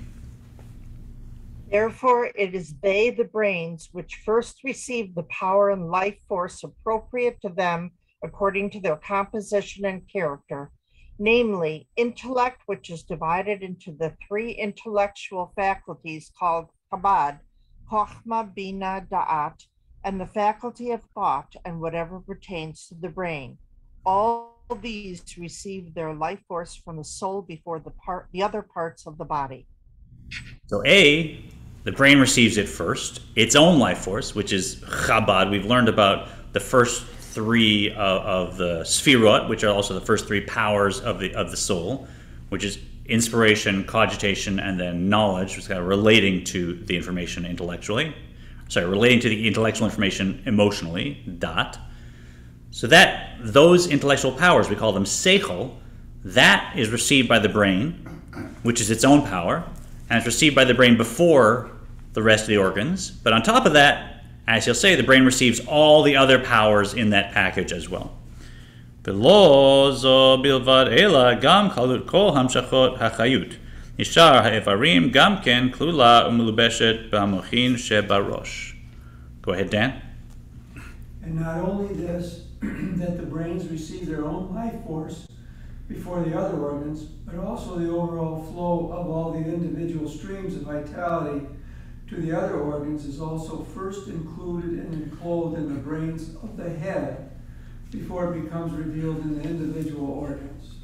Therefore, it is they, the brains, which first receive the power and life force appropriate to them according to their composition and character, namely intellect, which is divided into the three intellectual faculties called Chabad, chochmah, Bina, Da'at, and the faculty of thought and whatever pertains to the brain. All these receive their life force from the soul before the other parts of the body. So A, the brain receives it first, its own life force, which is Chabad. We've learned about the first three of the Sefirot, which are also the first three powers of the soul, which is inspiration, cogitation, and then knowledge, which is kind of relating to the information intellectually. Sorry, relating to the intellectual information emotionally, Da'at. So that, those intellectual powers, we call them sechel, that is received by the brain, which is its own power, and it's received by the brain before the rest of the organs. But on top of that, as you'll say, the brain receives all the other powers in that package as well. Below zo bilvad ela gam kalut kol hamshachot hachayut nishar ha'evarim gam ken klula umlubeshet ba'amochin shebarosh. Go ahead, Dan. And not only this, that the brains receive their own life force before the other organs, but also the overall flow of all the individual streams of vitality to the other organs is also first included and enclosed in the brains of the head before it becomes revealed in the individual organs.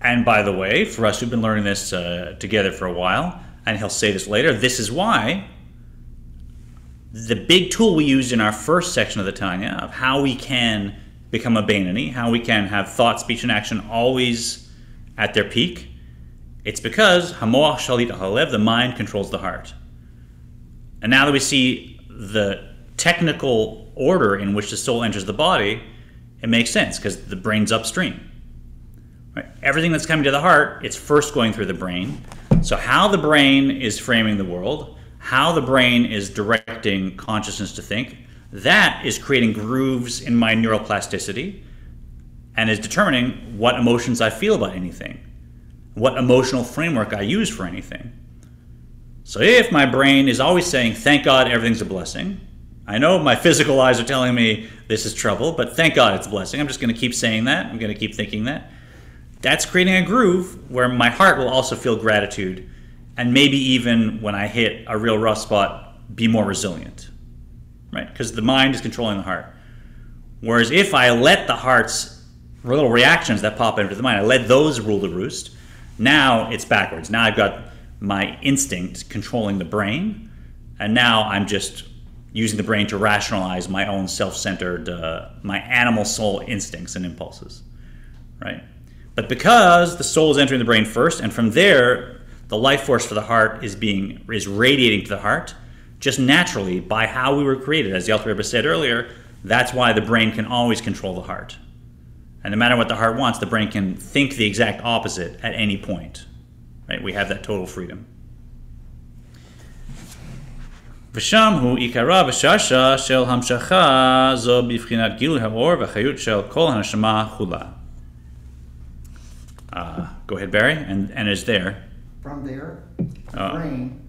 And by the way, for us who've been learning this together for a while, and he'll say this later, this is why the big tool we used in our first section of the Tanya of how we can become a Beinony, how we can have thought, speech, and action always at their peak. It's because Hamoach shalit ha-lev, the mind controls the heart. And now that we see the technical order in which the soul enters the body, it makes sense because the brain's upstream. Right? Everything that's coming to the heart, it's first going through the brain. So how the brain is framing the world, how the brain is directing consciousness to think, that is creating grooves in my neuroplasticity and is determining what emotions I feel about anything, what emotional framework I use for anything. So if my brain is always saying, thank God everything's a blessing, I know my physical eyes are telling me this is trouble, but thank God it's a blessing. I'm just going to keep saying that. I'm going to keep thinking that. That's creating a groove where my heart will also feel gratitude, and maybe even when I hit a real rough spot, be more resilient, right? Because the mind is controlling the heart. Whereas if I let the heart's little reactions that pop into the mind, I let those rule the roost, now it's backwards. Now I've got my instinct controlling the brain, and now I'm just using the brain to rationalize my own self-centered, my animal soul instincts and impulses, right? But because the soul is entering the brain first, and from there, the life force for the heart is radiating to the heart, just naturally by how we were created. As the Alter Rebbe said earlier, that's why the brain can always control the heart. And no matter what the heart wants, the brain can think the exact opposite at any point, right? We have that total freedom. V'shamhu ikara v'shasha shel hamshacha zo b'vchinat gilui ha'or v'chayut shel kol haneshama chula. Go ahead, Barry, and is there. From there, the brain,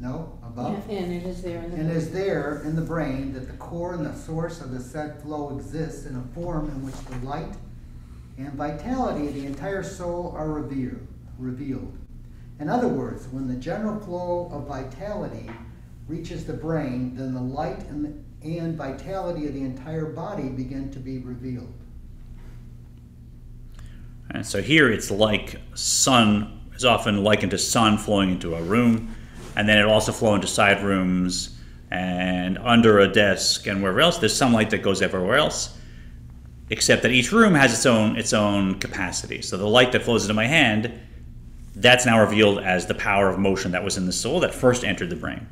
no, above. Yeah, and it is there in the brain. It is there in the brain that the core and the source of the said flow exists in a form in which the light and vitality of the entire soul are revealed. In other words, when the general flow of vitality reaches the brain, then the light and vitality of the entire body begin to be revealed. And so here it's like sun is often likened to sun flowing into a room, and then it also flow into side rooms and under a desk and wherever else. There's some light that goes everywhere else, except that each room has its own capacity. So the light that flows into my hand, that's now revealed as the power of motion that was in the soul that first entered the brain.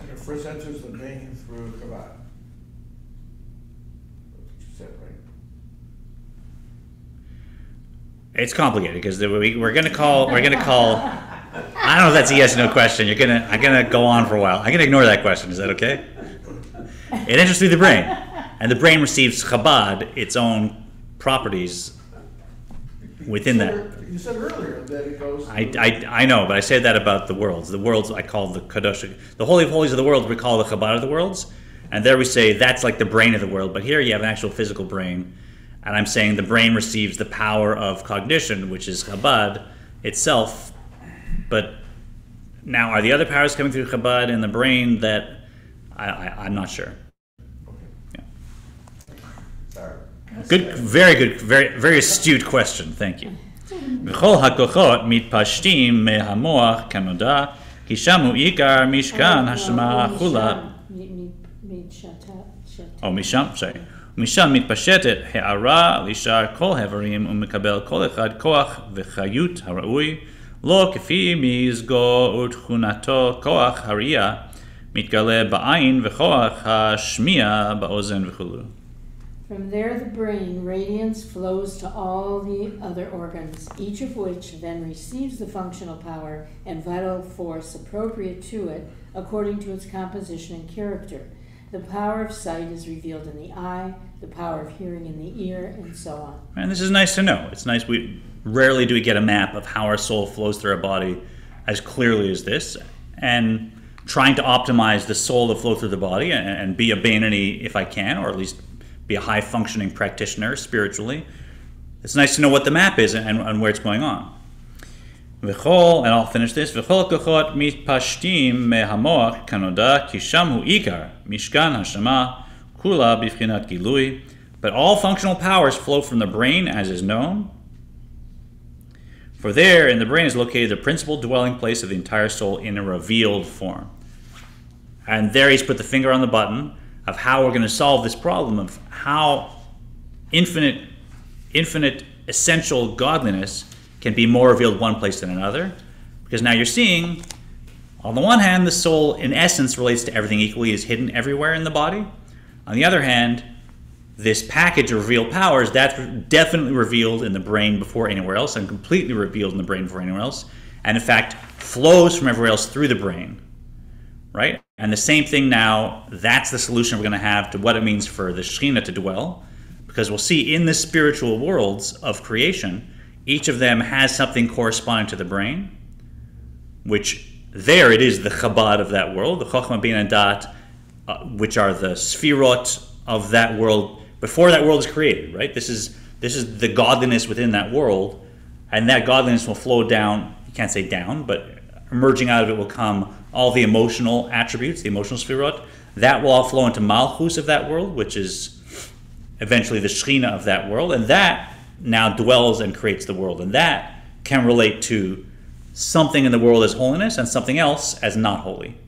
And it first enters the brain through Chabad. It's complicated because we're gonna call. I don't know if that's a yes or no question. I'm gonna go on for a while. I'm gonna ignore that question. Is that okay? It enters through the brain, and the brain receives Chabad, its own properties within that. You said earlier that it goes. I know, but I said that about the worlds. The worlds I call the Kadosh, the Holy of Holies of the world. We call the Chabad of the worlds, and there we say that's like the brain of the world. But here you have an actual physical brain. And I'm saying the brain receives the power of cognition, which is Chabad itself. But now, are the other powers coming through Chabad in the brain that I'm not sure? Okay. Yeah. Sorry. Good, very, very astute question. Thank you. Oh, Misham, sorry. משם מתפשטת הערה לשאר כל האיברים ומקבל כל אחד כוח וחיות הראוי, לא כפי מזגו ותכונתו כוח הראייה, מתגלה בעין וכוח השמיע באוזן וכו'. From there the brain radiance flows to all the other organs, each of which then receives the functional power and vital force appropriate to it according to its composition and character. The power of sight is revealed in the eye, the power of hearing in the ear, and so on. And this is nice to know. It's nice. Rarely do we get a map of how our soul flows through our body as clearly as this. And trying to optimize the soul to flow through the body and be a Beinony if I can, or at least be a high-functioning practitioner spiritually, it's nice to know what the map is and where it's going on. V'chol, and I'll finish this. V'chol kochot mitpashtim mehamoach kanoda ki sham hu ikar mishkan hashama kula b'vchinat gilui. But all functional powers flow from the brain, as is known. For there, in the brain is located the principal dwelling place of the entire soul in a revealed form. And there he's put the finger on the button of how we're going to solve this problem of how infinite essential godliness can be more revealed one place than another, because now you're seeing, on the one hand, the soul in essence relates to everything equally, is hidden everywhere in the body. On the other hand, this package of revealed powers, that's definitely revealed in the brain before anywhere else, and completely revealed in the brain before anywhere else, and in fact flows from everywhere else through the brain, right? And the same thing now, that's the solution we're going to have to what it means for the Shekhinah to dwell, because we'll see in the spiritual worlds of creation, each of them has something corresponding to the brain, which there it is the Chabad of that world, the chochmah, Bina, and Da'at, which are the Sefirot of that world before that world is created, right? This is This is the godliness within that world, and that godliness will flow down, you can't say down, but emerging out of it will come all the emotional attributes, the emotional Sefirot. That will all flow into Malchus of that world, which is eventually the Shekhinah of that world, and that now dwells and creates the world, and that can relate to something in the world as holiness and something else as not holy.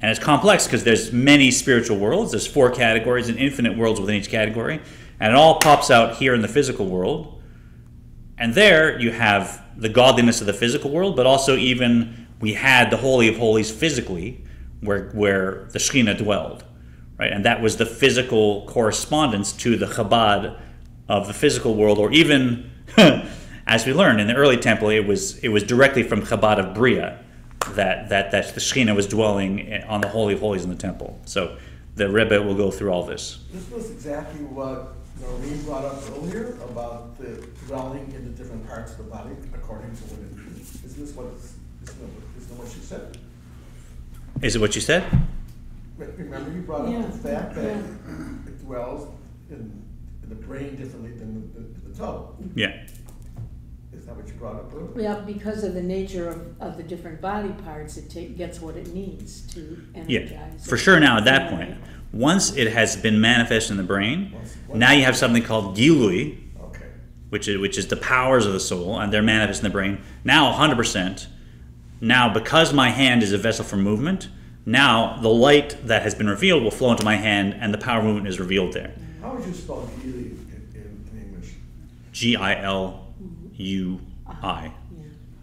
And it's complex because there's many spiritual worlds, there's four categories and infinite worlds within each category, and it all pops out here in the physical world. And there you have the godliness of the physical world, but also even we had the Holy of Holies physically, where the Shekhinah dwelled, right? And that was the physical correspondence to the Chabad of the physical world, or even, as we learned in the early temple, it was directly from Chabad of Bria that the Shekhinah was dwelling on the Holy of Holies in the temple. So the Rebbe will go through all this. This was exactly what Noreen brought up earlier about the dwelling in the different parts of the body according to what it means. Isn't this what she said? Is it what you said? Remember, you brought up the fact that it dwells in the brain differently than the toe. Yeah. Is that what you brought up earlier? Yeah, because of the nature of the different body parts, it gets what it needs to energize. Yeah, for sure now at that point. Once it has been manifest in the brain, now you have something called gilui, okay, which is the powers of the soul, and they're manifest in the brain. Now 100%. Now, because my hand is a vessel for movement, now the light that has been revealed will flow into my hand, and the power of movement is revealed there. How would you spell gilui in English? G-I-L-U-I.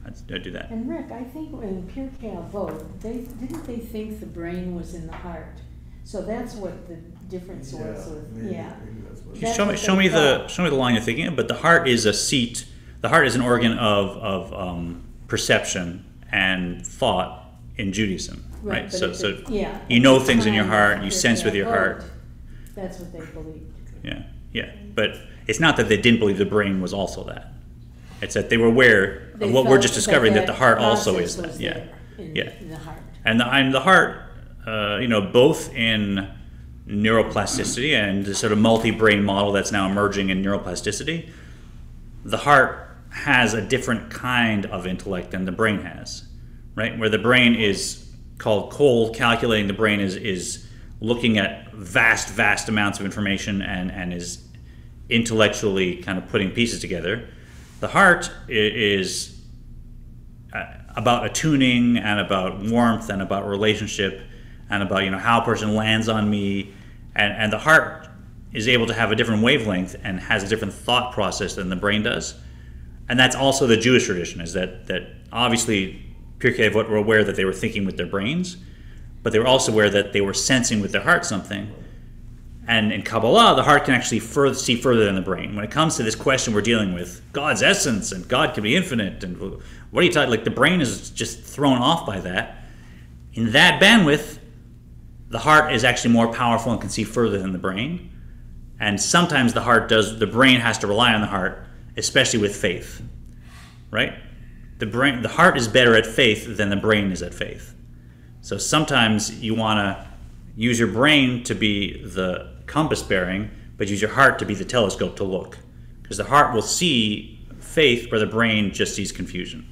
I do that. And Rick, I think in Pirkei Avot, didn't they think the brain was in the heart? So that's what the difference was. Maybe show me the line you're thinking of. But the heart is a seat. The heart is an organ of perception and thought in Judaism, right? So you know things in your heart, you sense with your heart. That's what they believed. Yeah. But it's not that they didn't believe the brain was also that. It's that they were aware of what we're just discovering, that the heart also is that. In the heart. And the heart, both in neuroplasticity and the sort of multi-brain model that's now emerging in neuroplasticity, the heart has a different kind of intellect than the brain has, right? Where the brain is called cold, calculating, the brain is looking at vast amounts of information and is intellectually kind of putting pieces together. The heart is about attuning and about warmth and about relationship and about, how a person lands on me. And the heart is able to have a different wavelength and has a different thought process than the brain does. And that's also the Jewish tradition, is that obviously Pirkei Avot were aware that they were thinking with their brains, but they were also aware that they were sensing with their heart something. And in Kabbalah, the heart can actually see further than the brain. When it comes to this question we're dealing with, God's essence and God can be infinite, and what are you talking? Like, the brain is just thrown off by that. In that bandwidth, the heart is actually more powerful and can see further than the brain. And sometimes the brain has to rely on the heart, especially with faith, right? The heart is better at faith than the brain is at faith. So sometimes you want to use your brain to be the compass bearing, but use your heart to be the telescope to look, because the heart will see faith where the brain just sees confusion.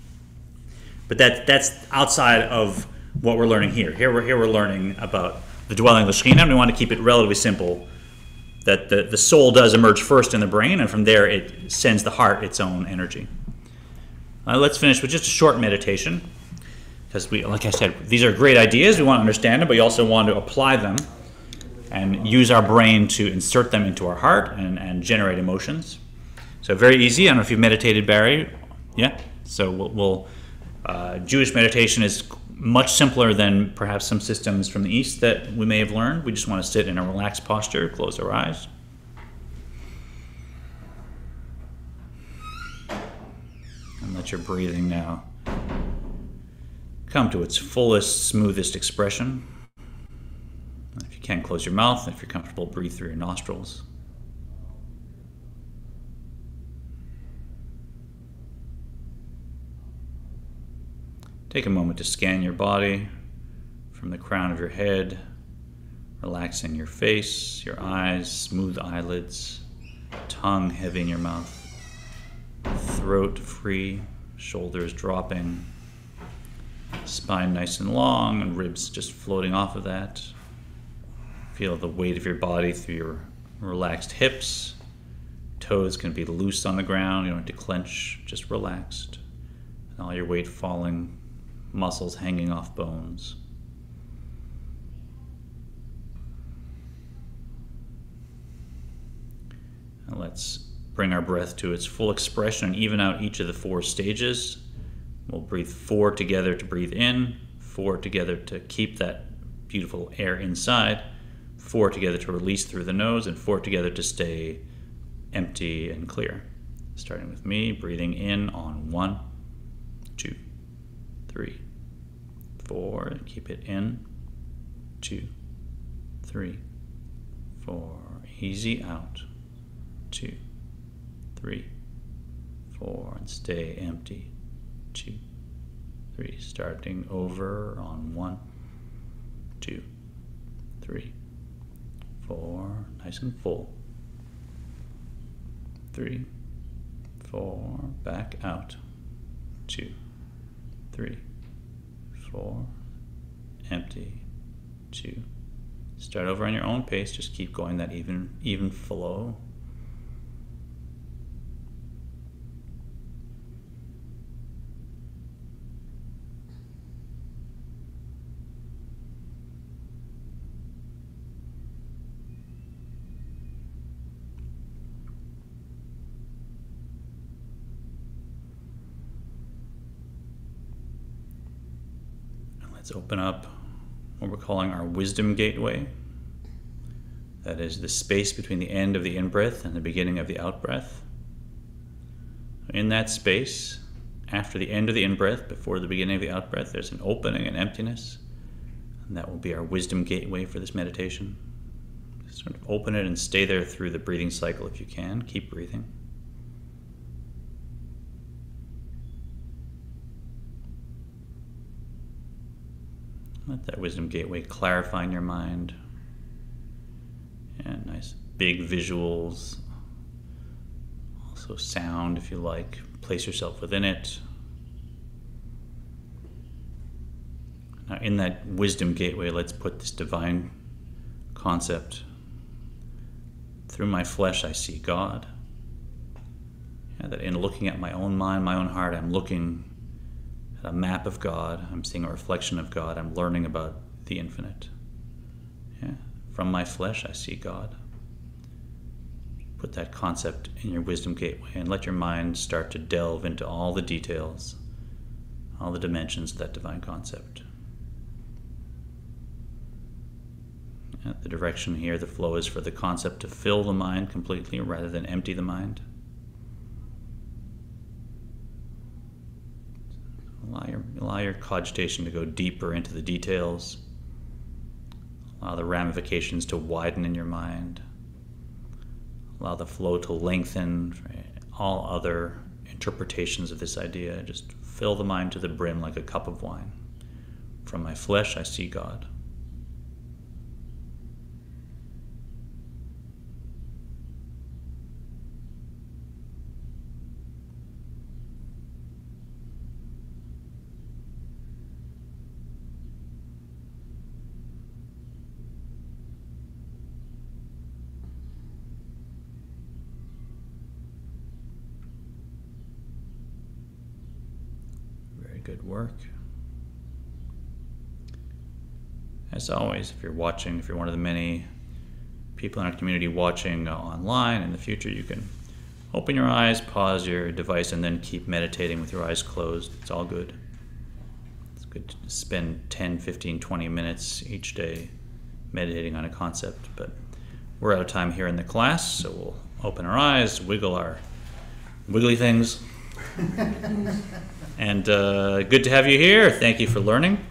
But that's outside of what we're learning here. Here we're learning about the dwelling of the Shekhinah, and we want to keep it relatively simple, that the soul does emerge first in the brain, and from there it sends the heart its own energy. Let's finish with just a short meditation, because like I said, these are great ideas. We want to understand them, but we also want to apply them and use our brain to insert them into our heart and generate emotions. So very easy. I don't know if you've meditated, Barry. Yeah? So we'll Jewish meditation is much simpler than perhaps some systems from the East that we may have learned. We just want to sit in a relaxed posture, close our eyes. And let your breathing now come to its fullest, smoothest expression. If you can, close your mouth. If you're comfortable, breathe through your nostrils. Take a moment to scan your body from the crown of your head, relaxing your face, your eyes, smooth eyelids, tongue heavy in your mouth, throat free, shoulders dropping, spine nice and long, and ribs just floating off of that. Feel the weight of your body through your relaxed hips. Toes can be loose on the ground. You don't have to clench, just relaxed. And all your weight falling, muscles hanging off bones. And let's bring our breath to its full expression and even out each of the four stages. We'll breathe four together to breathe in, four together to keep that beautiful air inside, four together to release through the nose, and four together to stay empty and clear. Starting with me, breathing in on 1, 2, 3, 4, and keep it in, 2, 3, 4, easy out, 2, 3, 4, and stay empty, 2, 3, starting over on 1, 2, 3, 4, nice and full, 3, 4, back out, 2, 3, 4, empty, 2. Start over on your own pace, just keep going that even flow. Let's open up what we're calling our wisdom gateway. That is the space between the end of the in-breath and the beginning of the out-breath. In that space, after the end of the in-breath, before the beginning of the out-breath, there's an opening and emptiness. And that will be our wisdom gateway for this meditation. Just sort of open it and stay there through the breathing cycle if you can. Keep breathing. Let that wisdom gateway clarify in your mind. And nice big visuals, also sound if you like. Place yourself within it. Now in that wisdom gateway, let's put this divine concept. Through my flesh I see God. And that in looking at my own mind, my own heart, I'm looking a map of God, I'm seeing a reflection of God, I'm learning about the infinite. Yeah. From my flesh I see God. Put that concept in your wisdom gateway and let your mind start to delve into all the details, all the dimensions of that divine concept. Yeah. The direction here, the flow is for the concept to fill the mind completely rather than empty the mind. Allow your cogitation to go deeper into the details. Allow the ramifications to widen in your mind. Allow the flow to lengthen. All other interpretations of this idea, just fill the mind to the brim like a cup of wine. From my flesh I see God. Good work. As always, if you're watching, if you're one of the many people in our community watching online in the future, you can open your eyes, pause your device, and then keep meditating with your eyes closed. It's all good. It's good to spend 10, 15, 20 minutes each day meditating on a concept, but we're out of time here in the class, so we'll open our eyes, wiggle our wiggly things. And good to have you here. Thank you for learning.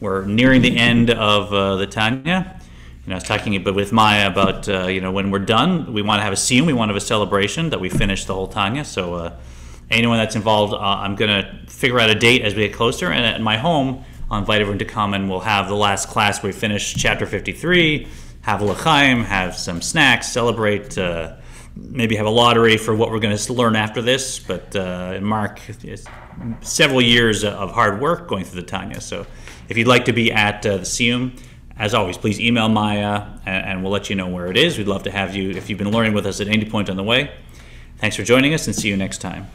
We're nearing the end of the Tanya. You know, I was talking with Maya about when we're done, we want to have a Sium. We want to have a celebration that we finished the whole Tanya. So anyone that's involved, I'm going to figure out a date as we get closer. And at my home, I'll invite everyone to come, and we'll have the last class where we finish chapter 53, have l'chaim, have some snacks, celebrate maybe have a lottery for what we're going to learn after this, but Mark, it's several years of hard work going through the Tanya. So if you'd like to be at the Sium, as always, please email Maya, and we'll let you know where it is. We'd love to have you if you've been learning with us at any point on the way. Thanks for joining us, and see you next time.